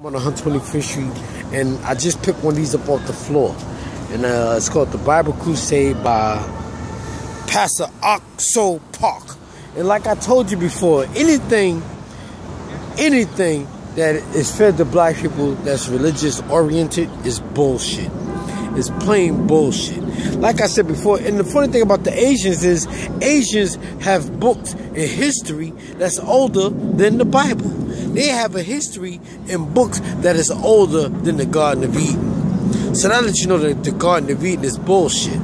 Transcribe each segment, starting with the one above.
I'm on a hunt to fishery, and I just picked one of these up off the floor, and it's called The Bible Crusade by Pastor Oxo Park. And like I told you before, anything that is fed to black people that's religious oriented is bullshit. It's plain bullshit. Like I said before, and the funny thing about the Asians is Asians have books in history that's older than the Bible. They have a history in books that is older than the Garden of Eden. So now that you know that the Garden of Eden is bullshit.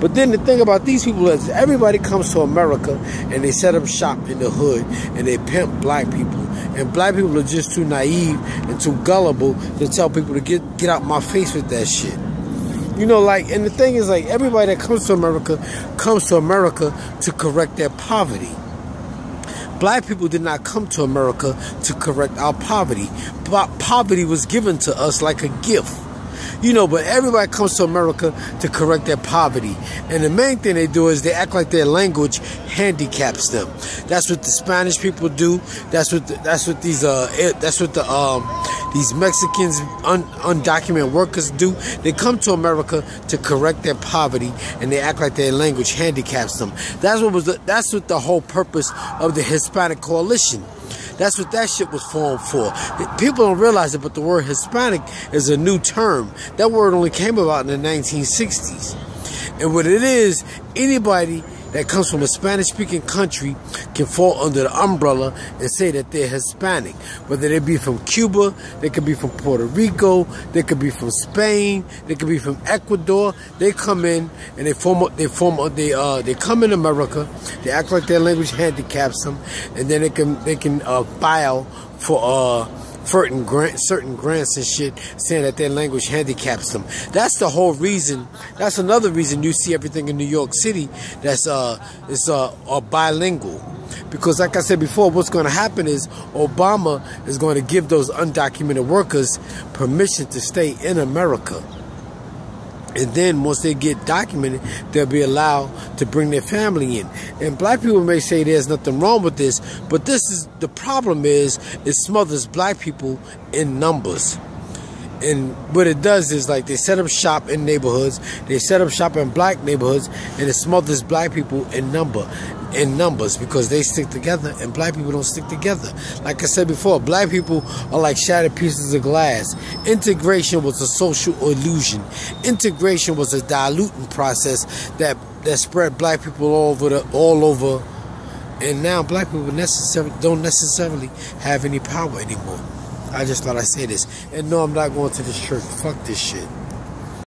But then the thing about these people is everybody comes to America and they set up shop in the hood and they pimp black people. And black people are just too naive and too gullible to tell people to get out my face with that shit. You know, like, and the thing is, like, everybody that comes to America to correct their poverty. Black people did not come to America to correct our poverty. Poverty was given to us like a gift. You know, but everybody comes to America to correct their poverty. And the main thing they do is they act like their language handicaps them. That's what the Spanish people do. That's what these Mexicans, undocumented workers do. They come to America to correct their poverty, and they act like their language handicaps them. That's what the whole purpose of the Hispanic Coalition. That's what that shit was formed for. People don't realize it, but the word Hispanic is a new term. That word only came about in the 1960s. And what it is, anybody that comes from a Spanish-speaking country can fall under the umbrella and say that they're Hispanic. Whether they be from Cuba, they could be from Puerto Rico, they could be from Spain, they could be from Ecuador. They come in and they come in America. They act like their language handicaps them, and then they can file for certain grants and shit, saying that their language handicaps them. That's the whole reason. That's another reason you see everything in New York City that's bilingual. Because like I said before, what's going to happen is Obama is going to give those undocumented workers permission to stay in America. And then once they get documented, they'll be allowed to bring their family in. And black people may say there's nothing wrong with this, but this is the problem, is it smothers black people in numbers. And what it does is, like, they set up shop in neighborhoods, they set up shop in black neighborhoods, and it smothers black people in numbers because they stick together and black people don't stick together. Like I said before, black people are like shattered pieces of glass. Integration was a social illusion. Integration was a diluting process that spread black people all over, and now black people don't necessarily have any power anymore. I just thought I'd say this. And no, I'm not going to this church. Fuck this shit.